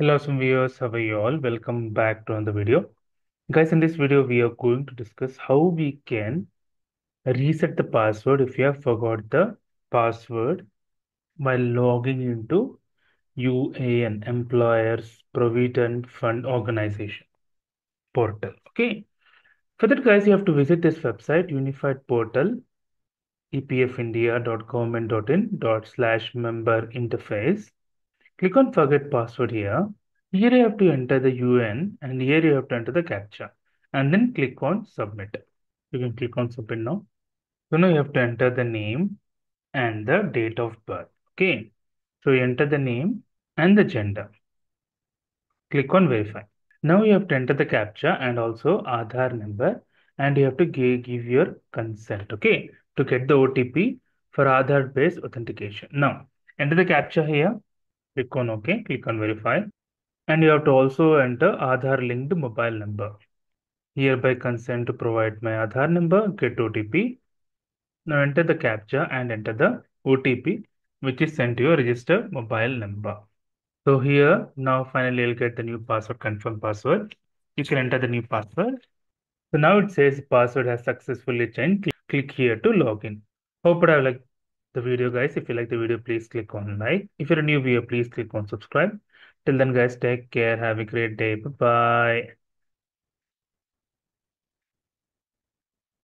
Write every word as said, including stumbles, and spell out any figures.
Hello, some viewers. How are you all? Welcome back to another video. Guys, in this video, we are going to discuss how we can reset the password if you have forgot the password while logging into U A N, Employers Provident Fund Organization portal. Okay. For that, guys, you have to visit this website, unified portal, e p f india dot government dot in slash member interface. Click on forget password here. Here you have to enter the U A N and here you have to enter the CAPTCHA and then click on submit. You can click on submit now. So now you have to enter the name and the date of birth. Okay. So you enter the name and the gender. Click on verify. Now you have to enter the CAPTCHA and also Aadhaar number and you have to give your consent. Okay. To get the O T P for Aadhaar based authentication. Now enter the CAPTCHA here. Click on OK, click on verify, and you have to also enter Aadhaar linked mobile number. Hereby consent to provide my Aadhaar number, get O T P. Now enter the CAPTCHA and enter the O T P, which is sent to your registered mobile number. So here, now finally you'll get the new password, confirm password. You can enter the new password. So now it says password has successfully changed. Click here to log in. Hope I have liked the video, guys. If you like the video, please click on like. If you're a new viewer, please click on subscribe. Till then, guys, take care. Have a great day. Bye bye.